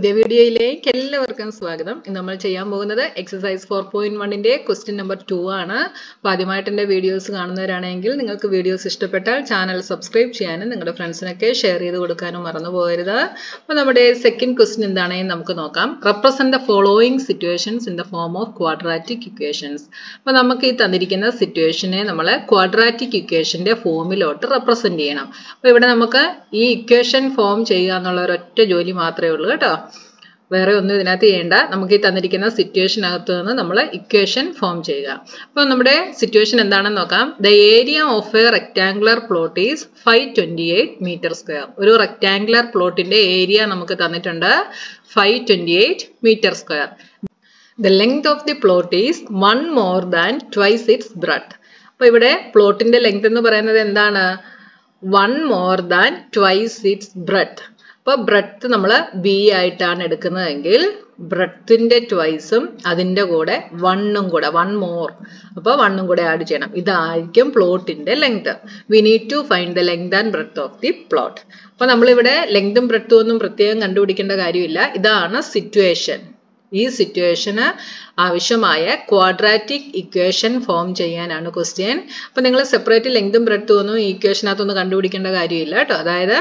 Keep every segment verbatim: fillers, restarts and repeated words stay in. പുതിയ വീഡിയോയിലേക്ക് എല്ലാവർക്കും സ്വാഗതം. ഇന്ന് നമ്മൾ ചെയ്യാൻ പോകുന്നത് എക്സസൈസ് four point one ന്റെ ക്വസ്റ്റ്യൻ നമ്പർ two ആണ്. അപ്പോൾ ആദ്യമായിട്ട് എന്റെ വീഡിയോസ് കാണുന്നവരാണെങ്കിൽ നിങ്ങൾക്ക് വീഡിയോസ് ഇഷ്ടപ്പെട്ടാൽ ചാനൽ സബ്സ്ക്രൈബ് ചെയ്യാനും നിങ്ങളുടെ ഫ്രണ്ട്സിനൊക്കെ ഷെയർ ചെയ്തു കൊടുക്കാനും മറന്നു പോകരുത്. അപ്പോൾ നമ്മുടെ സെക്കൻഡ് ക്വസ്റ്റ്യൻ എന്താണെന്ന് നമുക്ക് നോക്കാം. Represent the following situations in the form of quadratic equations. അപ്പോൾ നമുക്ക് ഈ തന്നിരിക്കുന്ന സിറ്റുവേഷനെ നമ്മൾ ക്വാഡ്രാറ്റിക് ഇക്വേഷന്റെ ഫോമിലോട്ട് റെപ്രസെന്റ് ചെയ്യണം. അപ്പോൾ ഇവിടെ നമുക്ക് ഈ ഇക്വേഷൻ ഫോം ചെയ്യുക എന്നുള്ള ഒരൊറ്റ ജോലി മാത്രമേ ഉള്ളൂ കേട്ടോ. വേറെ ഒന്നും ഇതിനകത്ത് ചെയ്യേണ്ട. നമുക്ക് ഈ തന്നിരിക്കുന്ന സിറ്റുവേഷൻ അകത്ത് നിന്ന് നമ്മൾ ഇക്വേഷൻ ഫോം ചെയ്യുക. അപ്പോൾ നമ്മുടെ സിറ്റുവേഷൻ എന്താണെന്ന് നോക്കാം. The area of a rectangular plot is five twenty eight meter square. ഒരു റെക്ടാങ്കുലർ പ്ലോട്ടിന്റെ ഏരിയ നമുക്ക് തന്നിട്ടുണ്ട് five twenty eight meter square. The length of the plot is one more than twice its breadth. അപ്പോൾ ഇവിടെ പ്ലോട്ടിന്റെ length എന്ന് പറയുന്നത് എന്താണ്? One more than twice its breadth. അപ്പോൾ ബ്രെഡ്ത്ത് നമ്മൾ ബി ആയിട്ടാണ് എടുക്കുന്നതെങ്കിൽ ബ്രെഡ്ത്തിന്റെ ട്വൈസും അതിൻ്റെ കൂടെ വണ്ണും കൂടെ വൺ മോർ അപ്പോൾ വണ്ണും കൂടെ ആഡ് ചെയ്യണം. ഇതായിരിക്കും പ്ലോട്ടിന്റെ length. We need to find the length and breadth of the plot. അപ്പോൾ നമ്മളിവിടെ ലെങ്തും ബ്രെഡ്ത്തും ഒന്നും പ്രത്യേകം കണ്ടുപിടിക്കേണ്ട കാര്യമില്ല. ഇതാണ് സിറ്റുവേഷൻ. ഈ സിറ്റുവേഷന് ആവശ്യമായ ക്വാഡ്രാറ്റിക് ഇക്വേഷൻ ഫോം ചെയ്യാനാണ് ക്വസ്റ്റ്യൻ. അപ്പോൾ നിങ്ങൾ സെപ്പറേറ്റ് ലെങ്തും ബ്രെഡ്ത്തും ഒന്നും ഈ ഇക്വേഷനകത്തൊന്നും കണ്ടുപിടിക്കേണ്ട കാര്യമില്ല കേട്ടോ. അതായത്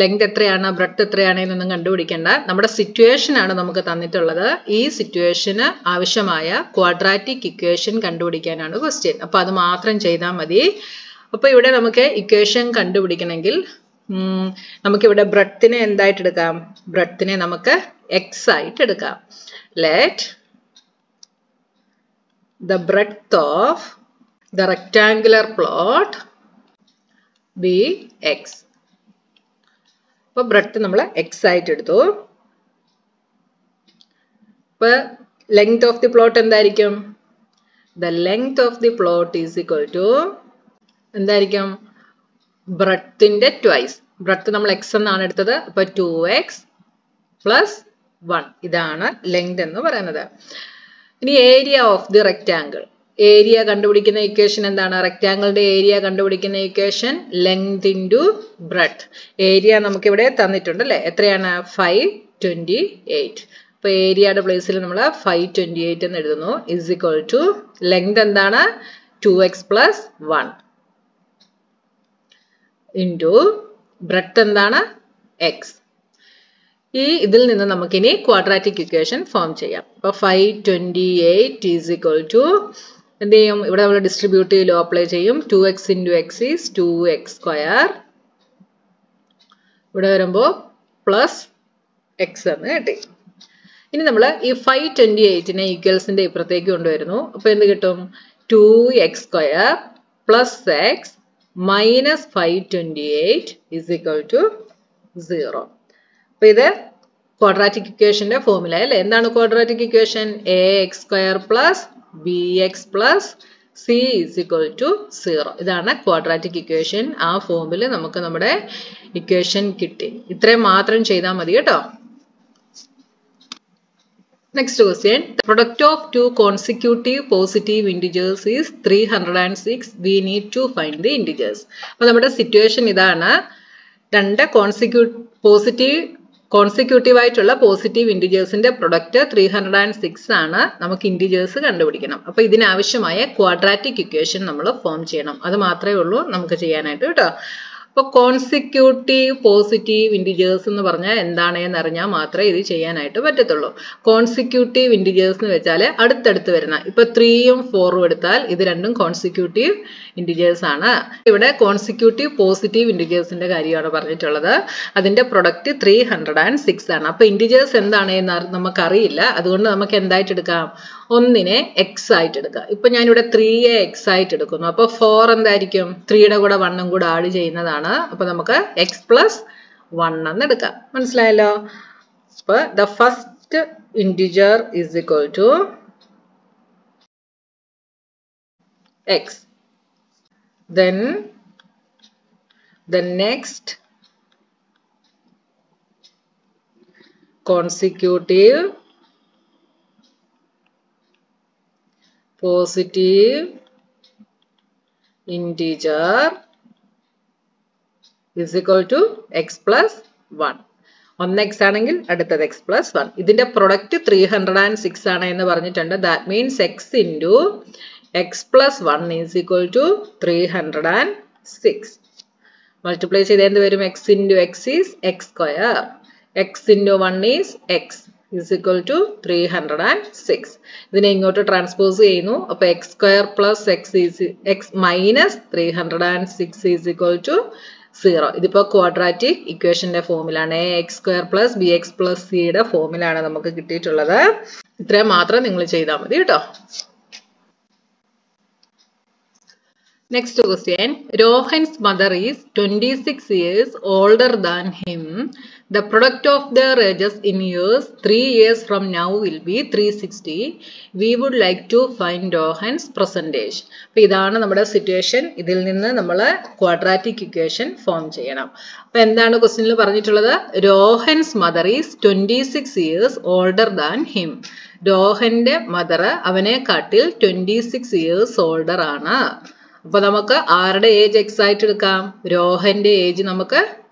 ലെങ്ത് എത്രയാണ് ബ്രെഡ്ത്ത് എത്രയാണ് എന്നൊന്നും കണ്ടുപിടിക്കേണ്ട. നമ്മുടെ സിറ്റുവേഷൻ ആണ് നമുക്ക് തന്നിട്ടുള്ളത്. ഈ സിറ്റുവേഷന് ആവശ്യമായ ക്വാഡ്രാറ്റിക് ഇക്വേഷൻ കണ്ടുപിടിക്കാനാണ് ക്വസ്റ്റ്യൻ. അപ്പോൾ അത് മാത്രം ചെയ്താൽ മതി. അപ്പോൾ ഇവിടെ നമുക്ക് ഇക്വേഷൻ കണ്ടുപിടിക്കണമെങ്കിൽ നമുക്കിവിടെ ബ്രെഡ്ത്തിനെ എന്തായിട്ട് എടുക്കാം? ബ്രെഡ്ത്തിനെ നമുക്ക് എക്സ് ആയിട്ട് എടുക്കാം. Let the breadth of the rectangular plot be X. അപ്പോൾ ബ്രെഡ്ത്ത് നമ്മൾ എക്സ് ആയിട്ട് എടുത്തു. അപ്പോൾ ലെങ്ത് ഓഫ് ദി പ്ലോട്ട് എന്തായിരിക്കും? The length of the plot is equal to എന്തായിരിക്കും? ബ്രെഡ്ത്തിന്റെ ട്വൈസ്. ബ്രെഡ്ത്ത് നമ്മൾ എക്സ് എന്നാണ് എടുത്തത്. അപ്പോൾ ടു എക്സ് പ്ലസ് വൺ. ഇതാണ് ലെങ്ത് എന്ന് പറയുന്നത്. ഇനി area of the rectangle. Area കണ്ടുപിടിക്കുന്ന ഇക്വേഷൻ എന്താണ്? റെക്റ്റാങ്കിളിന്റെ ഏരിയ കണ്ടുപിടിക്കുന്ന equation length into breadth. Area നമുക്കിവിടെ തന്നിട്ടുണ്ട് അല്ലേ? എത്രയാണ്? Five twenty eight. അപ്പോൾ ഏരിയയുടെ പ്ലേസിൽ നമ്മൾ ഫൈവ് ട്വന്റി എയ്റ്റ് എന്ന് എഴുതുന്നു. ഇസ് ഇക്വൽ ടു ലെങ്ത് എന്താണ്? Two x plus one into breadth എന്താണ്? എക്സ്. ഈ ഇതിൽ നിന്ന് നമുക്കിനി ക്വാഡ്രാറ്റിക് ഇക്വേഷൻ ഫോം ചെയ്യാം. അപ്പോൾ five twenty eight is equal to എന്ത് ചെയ്യും? ഇവിടെ നമ്മൾ ഡിസ്ട്രിബ്യൂട്ടീവ് ലോ അപ്ലൈ ചെയ്യും. Two x into x is two x square. ഇവിടെ വരുമ്പോൾ പ്ലസ് എക്സ് എന്ന് കിട്ടി. ഇനി നമ്മൾ ഈ ഫൈവ് ട്വന്റി എയ്റ്റിനെ ഈക്വൽസിന്റെ ഇപ്പുറത്തേക്ക് കൊണ്ടുവരുന്നു. അപ്പോൾ എന്ത് കിട്ടും? Two x square plus x minus five twenty eight is equal to zero. അപ്പോൾ ഇത് ക്വാഡ്രാറ്റിക് ഇക്വേഷന്റെ ഫോർമുല അല്ലേ? എന്താണ് quadratic equation? A x square plus b x plus c is equal to zero. ഇതാണ് ക്വാഡ്രാറ്റിക് ഇക്വേഷൻ. ആ ഫോമിൽ നമുക്ക് നമ്മുടെ ഇക്വേഷൻ കിട്ടി. ഇത്രയും മാത്രം ചെയ്താൽ മതി കേട്ടോ. Next question. Product of two consecutive positive integers is three hundred and six. We need to find the integers. അപ്പോൾ നമ്മുടെ സിറ്റുവേഷൻ ഇതാണ്. രണ്ട് കോൺസിക്യൂ പോസിറ്റീവ് കോൺസിക്യൂട്ടീവ് ആയിട്ടുള്ള പോസിറ്റീവ് ഇൻഡിജേഴ്സിന്റെ product three hundred and six ആണ്. നമുക്ക് ഇൻഡിജേഴ്സ് കണ്ടുപിടിക്കണം. അപ്പോൾ ഇതിനാവശ്യമായ ക്വാഡ്രാറ്റിക് ഇക്വേഷൻ നമ്മൾ ഫോം ചെയ്യണം. അത് മാത്രമേ ഉള്ളൂ നമുക്ക് ചെയ്യാനായിട്ട് കേട്ടോ. അപ്പോൾ കോൺസിക്യൂട്ടീവ് പോസിറ്റീവ് ഇൻഡിജേഴ്സ് എന്ന് പറഞ്ഞാൽ എന്താണെന്ന് അറിഞ്ഞാൽ മാത്രമേ ഇത് ചെയ്യാനായിട്ട് പറ്റത്തുള്ളൂ. കോൺസിക്യൂട്ടീവ് ഇൻഡിജേഴ്സ് എന്ന് വെച്ചാൽ അടുത്തടുത്ത് വരുന്ന. ഇപ്പോൾ ത്രീയും ഫോറും എടുത്താൽ ഇത് രണ്ടും കോൺസിക്യൂട്ടീവ് ഇൻഡിജേഴ്സ് ആണ്. ഇവിടെ കോൺസിക്യൂട്ടീവ് പോസിറ്റീവ് ഇൻഡിജേഴ്സിന്റെ കാര്യമാണ് പറഞ്ഞിട്ടുള്ളത്. അതിന്റെ product three hundred and six ആണ്. അപ്പോൾ ഇൻഡിജേഴ്സ് എന്താണെന്ന് നമുക്കറിയില്ല. അതുകൊണ്ട് നമുക്ക് എന്തായിട്ട് എടുക്കാം? ഒന്നിനെ എക്സ് ആയിട്ട് എടുക്കുക. ഇപ്പം ഞാനിവിടെ ത്രീയെ എക്സ് ആയിട്ട് എടുക്കുന്നു. അപ്പോൾ ഫോർ എന്തായിരിക്കും? ത്രീയുടെ കൂടെ വണ്ണും കൂടെ ആഡ് ചെയ്യുന്നതാണ്. അപ്പോൾ നമുക്ക് എക്സ് പ്ലസ് വൺ എന്ന് എടുക്കാം. മനസ്സിലായല്ലോ? അപ്പോൾ the first integer is equal to X. Then the next consecutive positive integer is equal to x plus one. one x ആണെങ്കിൽ അടുത്തത് x plus one. ഇതിന്റെ product three hundred six ആണ് എന്ന് പറഞ്ഞിട്ടുണ്ട്. That means x into x plus one is equal to three hundred six. Multiply ചെയ്ത് എന്ത് വരും? X into x is x square. X into one is x is equal to three hundred six. ഇതിനെ ഇങ്ങോട്ട് transpose ചെയ്യുന്നു. അപ്പോൾ x square plus x is x minus three hundred six is equal to zero. This is the quadratic equation formula. X square plus bx plus c formula. We will get this. This Next question. Rohan's mother is twenty-six years older than him. The product of their ages in years three years from now will be three hundred sixty. We would like to find Rohan's percentage. Now, this is our situation. This is our quadratic equation form. Now, the question is, Rohan's mother is twenty-six years older than him. Rohan's mother is twenty-six years older than him. Now, we will age excited. Rohan's age is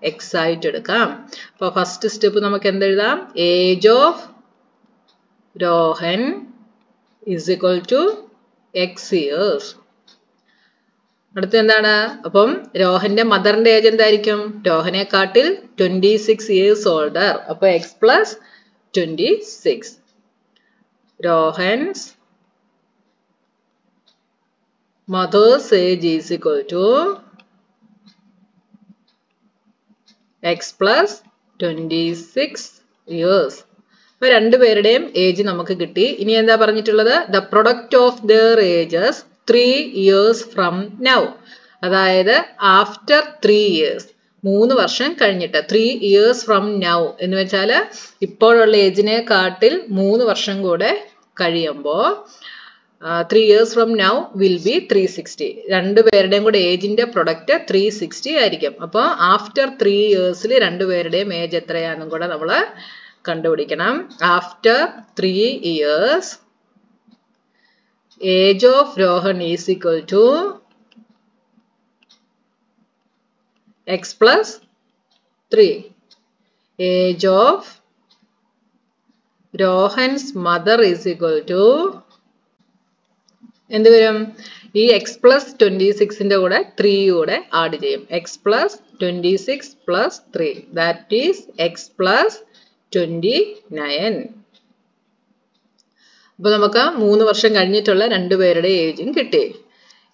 excited. For first step, age of Rohan is equal to x years. Rohan's mother's age is twenty-six years older. X plus twenty-six. Rohan's mother's age is equal to x plus twenty-six years. But under the age, the product of their ages three years from now. That is after three years. three വർഷം കഴിഞ്ഞിട്ട് three years from now എന്ന് വെച്ചാൽ ഇപ്പോഴുള്ള ഏജിനെക്കാട്ടിൽ three വർഷം കൂടെ കഴിയുമ്പോൾ Uh, three years from now will be three hundred sixty. Randu verudeym kude age inde product three hundred sixty aayirikum. Appo after three years il randu verudeym age ethrayanu kude nammal kandupidikanam. After three years age of Rohan is equal to x plus three. Age of Rohan's mother is equal to And then, x plus twenty-six in the three add x plus twenty-six plus three. That is x plus twenty-nine. Now, we will see the age of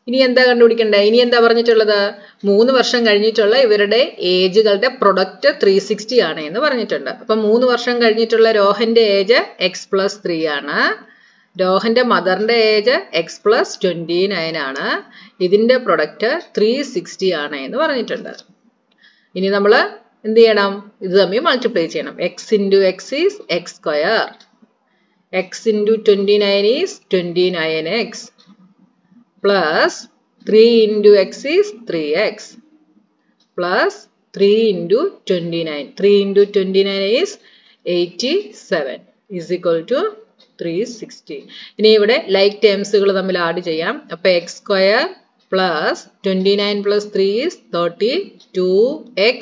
ഇനി എന്താ കണ്ടുപിടിക്കണ്ടേ ഇനി എന്താ പറഞ്ഞിട്ടുള്ളത് മൂന്ന് വർഷം കഴിഞ്ഞിട്ടുള്ള ഇവരുടെ ഏജുകളുടെ പ്രൊഡക്റ്റ് three hundred sixty ആണ് എന്ന് പറഞ്ഞിട്ടുണ്ട് അപ്പോൾ മൂന്ന് വർഷം കഴിഞ്ഞിട്ടുള്ള രോഹന്റെ ഏജ് x plus three ആണ് Rohan's mother's age x plus twenty-nine ആണ്. ഇതിന്റെ product three hundred sixty ആണ് എന്ന് പറഞ്ഞിട്ടുണ്ട്. ഇനി നമ്മൾ എന്ത് ചെയ്യണം? ഇത് തമ്മിൽ multiply ചെയ്യണം. X into x is x square. X into twenty-nine is twenty-nine x plus three into x is three x plus three into twenty-nine. three into twenty-nine is eighty-seven is equal to three hundred sixty. Now, like terms, x square plus twenty-nine plus three is thirty-two x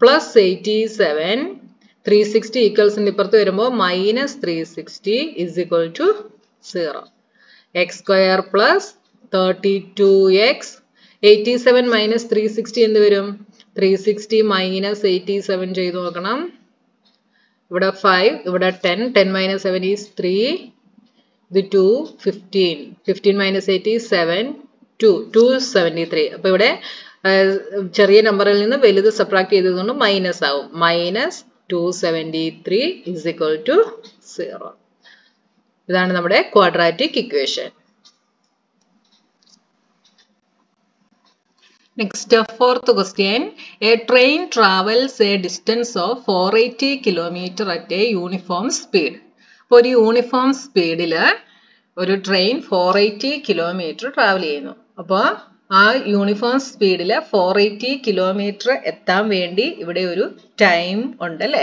plus eighty-seven. three hundred sixty equals minus three hundred sixty is equal to zero. X square plus thirty-two x. eighty-seven minus three hundred sixty is three hundred sixty minus eighty-seven. five, ten, ten minus seven is three, the two, fifteen, fifteen minus eight is seven, two, two hundred seventy-three. Now, the number is subtract minus, minus two hundred seventy-three is equal to zero. This is our quadratic equation. Next, fourth question. A train travels a distance of four hundred eighty kilometers at a uniform speed. For a uniform speed, a train four hundred eighty kilometers travel. Now, a uniform speed four hundred eighty kilometers ethaan vendi ivide oru time undalle.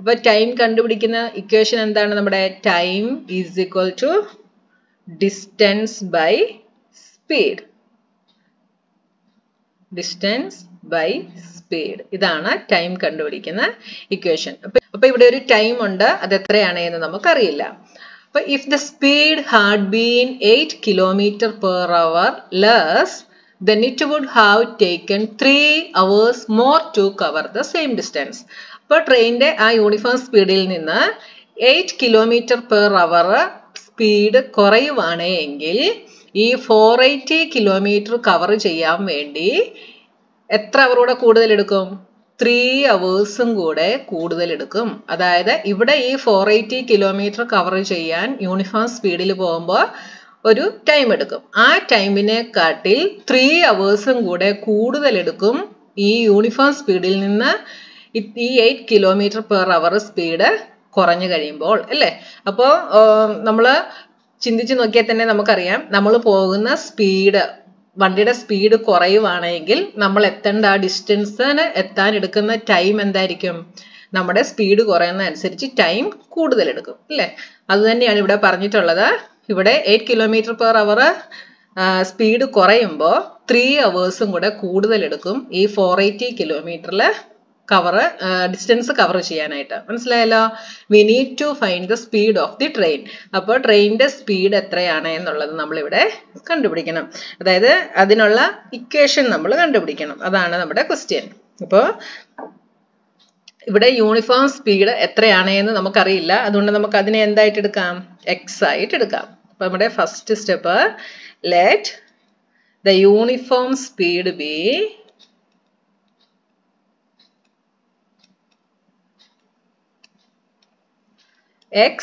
Appo time kandupidikkuna equation endana nammade time is equal to distance by speed. distance by speed. ഇതാണ് time കണ്ടുപിടിക്കുന്ന equation. അപ്പോൾ ഇവിടെ ഒരു time ഉണ്ട്. അത് എത്രയാണ് എന്ന് നമുക്കറിയില്ല. അപ്പോൾ if the speed had been eight kilometers per hour less, then it would have taken three hours more to cover the same distance. അപ്പോൾ ട്രെയിനിന്റെ ആ യൂണിഫോം സ്പീഡിൽ നിന്ന് eight kilometers per hour speed കുറയുവാണെങ്കിൽ ഈ four hundred eighty kilometer cover ചെയ്യാൻ വേണ്ടി എത്ര അവറുടെ കൂടുതൽ എടുക്കും three hours ഉം കൂടെ കൂടുതൽ എടുക്കും അതായത് ഇവിടെ ഈ four hundred eighty kilometer cover ചെയ്യാൻ യൂണിഫോം സ്പീഡിൽ പോകുമ്പോൾ ഒരു ടൈം എടുക്കും ആ ടൈമിനെ കാട്ടിൽ three hours ഉം കൂടെ കൂടുതൽ എടുക്കും ഈ യൂണിഫോം സ്പീഡിൽ നിന്ന് ഈ eight kilometers per hour speed കുറഞ്ഞു കഴിയുമ്പോൾ അല്ലേ അപ്പോൾ നമ്മൾ ചിന്തിച്ചു നോക്കിയാൽ തന്നെ നമുക്കറിയാം നമ്മൾ പോകുന്ന സ്പീഡ് വണ്ടിയുടെ സ്പീഡ് കുറയുവാണെങ്കിൽ നമ്മൾ എത്തേണ്ട ആ ഡിസ്റ്റൻസിന് എത്താൻ എടുക്കുന്ന ടൈം എന്തായിരിക്കും നമ്മുടെ സ്പീഡ് കുറയുന്ന അനുസരിച്ച് ടൈം കൂടുതൽ എടുക്കും അല്ലേ അതുതന്നെയാണ് ഇവിടെ പറഞ്ഞിട്ടുള്ളത് ഇവിടെ eight kilometers per hour speed കുറയുമ്പോൾ three hours കൂടെ കൂടുതൽ എടുക്കും ഈ four hundred eighty kilometerൽ cover uh, distance cover cheyyanayitta manasilayallo we need to find the speed of the train appo train de speed ethrayana ennallathu nammal ivide kandupidikkanam adayide adinulla equation nammal kandupidikkanam adana nammade question appo ivide uniform speed ethrayana ennu namak ariyilla adonde namak adine endha aayittu edukam x aayittu edukam appo nammade first step let the uniform speed be x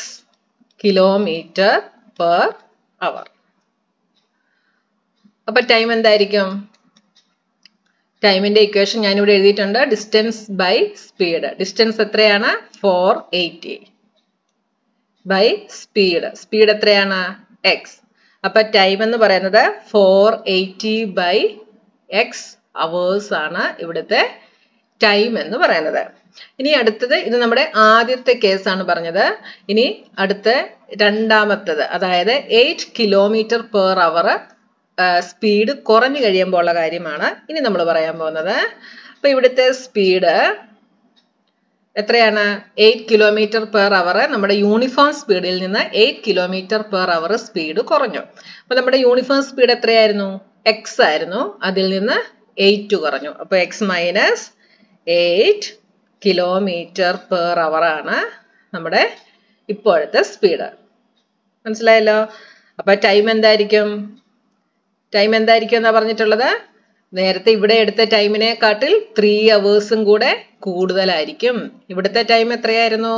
kilometers per hour. Appa time endayirikkum time inde equation njan ivide ezhudittundu distance by speed distance ethrayana four hundred eighty by speed speed ethrayana x appa time ennu parayanathu four hundred eighty by x hours aanu ividuthe time ennu parayanathu ഇനി അടുത്തത് ഇത് നമ്മുടെ ആദ്യത്തെ case ആണ് പറഞ്ഞത് ഇനി അടുത്ത രണ്ടാമത്തേത് അതായത് eight kilometers per hour speed കുറഞ്ഞു കഴിയുമ്പോൾ ഉള്ള കാര്യമാണ് ഇനി നമ്മൾ പറയാൻ പോകുന്നത് അപ്പോൾ ഇവിടുത്തെ സ്പീഡ് എത്രയാണ് eight kilometers per hour നമ്മുടെ യൂണിഫോം സ്പീഡിൽ നിന്ന് eight kilometers per hour speed കുറഞ്ഞു അപ്പോൾ നമ്മുടെ യൂണിഫോം സ്പീഡ് എത്രയായിരുന്നു x ആയിരുന്നു അതിൽ നിന്ന് eight കുറഞ്ഞു അപ്പോൾ x minus eight kilometers per hour ആണ് നമ്മുടെ ഇപ്പോഴത്തെ സ്പീഡ് മനസ്സിലായല്ലോ അപ്പോൾ ടൈം എന്തായിരിക്കും ടൈം എന്തായിരിക്കും എന്ന് പറഞ്ഞിട്ടുള്ളത് നേരത്തെ ഇവിടെ എടുത്ത ടൈമിനെ കാട്ടിൽ three hours ഉം കൂടെ കൂടുതലായിരിക്കും ഇവിടുത്തെ ടൈം എത്രയായിരുന്നു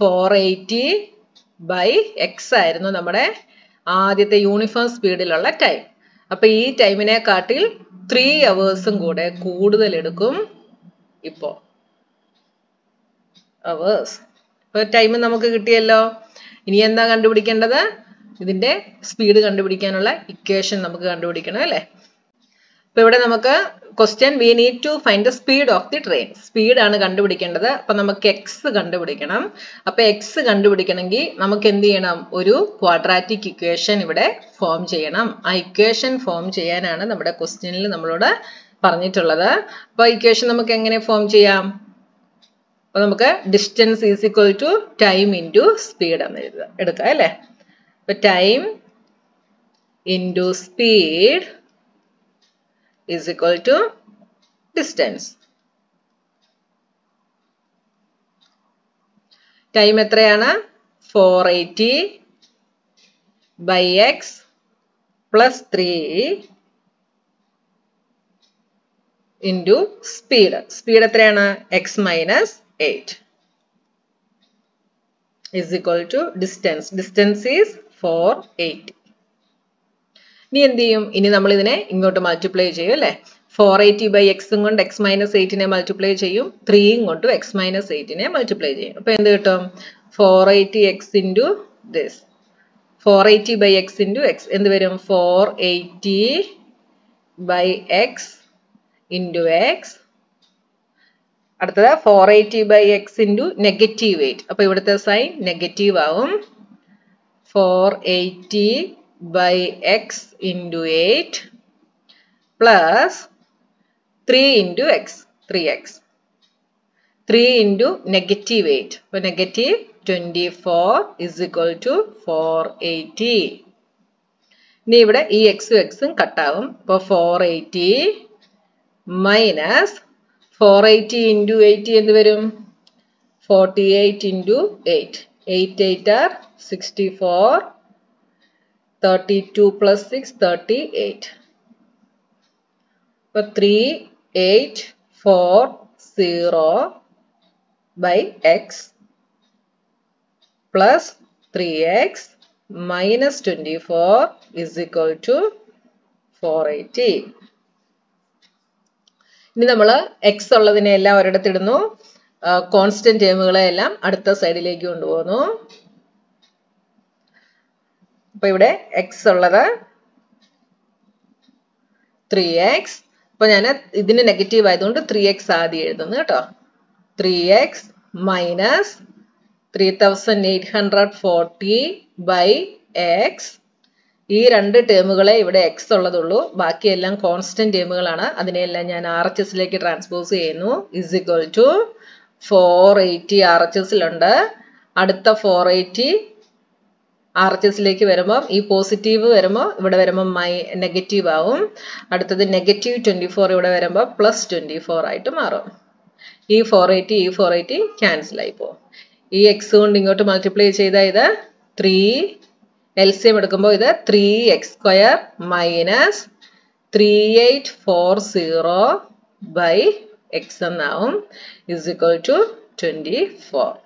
four hundred eighty by x ആയിരുന്നു നമ്മുടെ ആദ്യത്തെ യൂണിഫോം സ്പീഡിലുള്ള ടൈം അപ്പോൾ ഈ ടൈമിനെ കാട്ടിൽ three hours ഉം കൂടെ കൂടുതൽ എടുക്കും ഇപ്പോൾ hours അപ്പോൾ ടൈം നമുക്ക് കിട്ടിയല്ലോ ഇനി എന്താ കണ്ടുപിടിക്കേണ്ടത് ഇതിന്റെ സ്പീഡ് കണ്ടുപിടിക്കാനുള്ള ഇക്വേഷൻ നമുക്ക് കണ്ടുപിടിക്കണം അല്ലേ അപ്പോൾ ഇവിടെ നമുക്ക് question we need to find the speed of the train speed ആണ് കണ്ടുപിടിക്കേണ്ടത് അപ്പോൾ നമുക്ക് x കണ്ടുപിടിക്കണം അപ്പോൾ x കണ്ടുപിടിക്കണമെങ്കിൽ നമുക്ക് എന്ത് ചെയ്യണം ഒരു ക്വാഡ്രാറ്റിക് ഇക്വേഷൻ ഇവിടെ ഫോം ചെയ്യണം ആ ഇക്വേഷൻ ഫോം ചെയ്യാനാണ് നമ്മുടെ ക്വസ്റ്റ്യനിൽ നമ്മളോട് പറഞ്ഞിട്ടുള്ളത് അപ്പോൾ ഇക്വേഷൻ നമുക്ക് എങ്ങനെ ഫോം ചെയ്യാം അപ്പോൾ നമുക്ക് distance is equal to time into speed എന്ന് എഴുതാം എടുക്കാം അല്ലേ അപ്പോൾ time into speed is equal to distance time എത്രയാണ് four hundred eighty by x plus three into speed speed എത്രയാണ് x minus eight is equal to distance. Distance is four hundred eighty. Ni endiyum ini nammal idine ingotte multiply cheyum alle four hundred eighty by x ingond x minus eight ne multiply cheyum three ingond x minus eight ne multiply cheyum appo endu kittum four hundred eighty x into this four hundred eighty by x into x endu varum four hundred eighty by x into x അടുത്തത് four hundred eighty by x into negative eight. അപ്പോൾ ഇവിടുത്തെ sign negative ആവും four hundred eighty by x into eight plus three into x, three x. three into negative eight. So negative twenty-four is equal to four hundred eighty. Now, we x to x cut down. So four hundred eighty minus four hundred eighty into eighty is forty-eight into eight. eight eight are sixty-four. thirty-two plus six, thirty-eight. So three, eight, four, zero by x plus three x minus twenty-four is equal to four hundred eighty. Now, we will x all of the constant term at the side. Now, x all of three x. Now, I will write negative three x. three x minus three thousand eight hundred forty by x. These two terms are x. They are constant terms. That is, transpose is equal to four hundred eighty R H S. That four hundred eighty R H S लेके वेरमा positive वेरमा negative आवम negative twenty-four वेरमा plus twenty-foर आयटो मारो ये four hundred eighty four hundred eighty cancel आयपो ये x उन्हें multiply Cheda three L C M अटकम्बो three x square minus thirty-eight forty by x नावम is equal to twenty-four.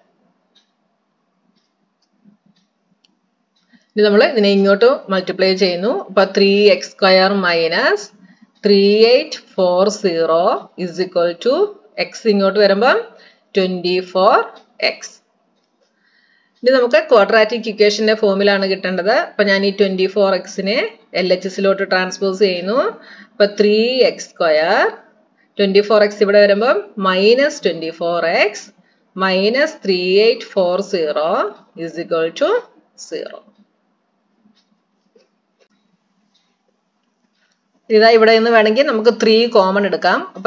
We will multiply three x square minus thirty-eight forty is equal to x twenty-four x. We will get quadratic equation formula. We will twenty-four x in L H S transpose. three x square twenty-four x minus twenty-four x minus thirty-eight forty is equal to zero. This is three common.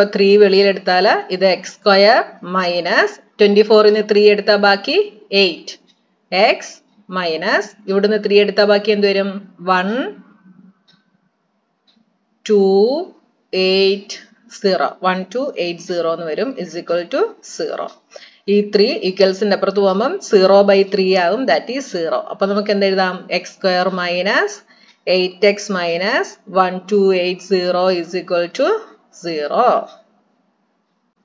three is x square minus twenty-four is three eight. X minus three one two eight zero. one two eight zero is equal to zero. This three equals zero by three, that is zero. Then x square minus eight x minus one thousand two hundred eighty is equal to zero.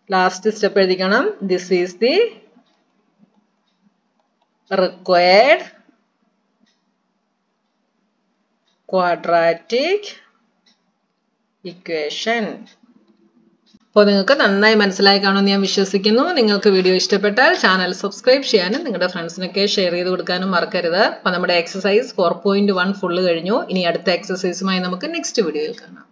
Last step, this is the required quadratic equation. If you like this video, please subscribe to the channel and share it with your friends. This is exercise four point one. Full. This is the exercise in the next video.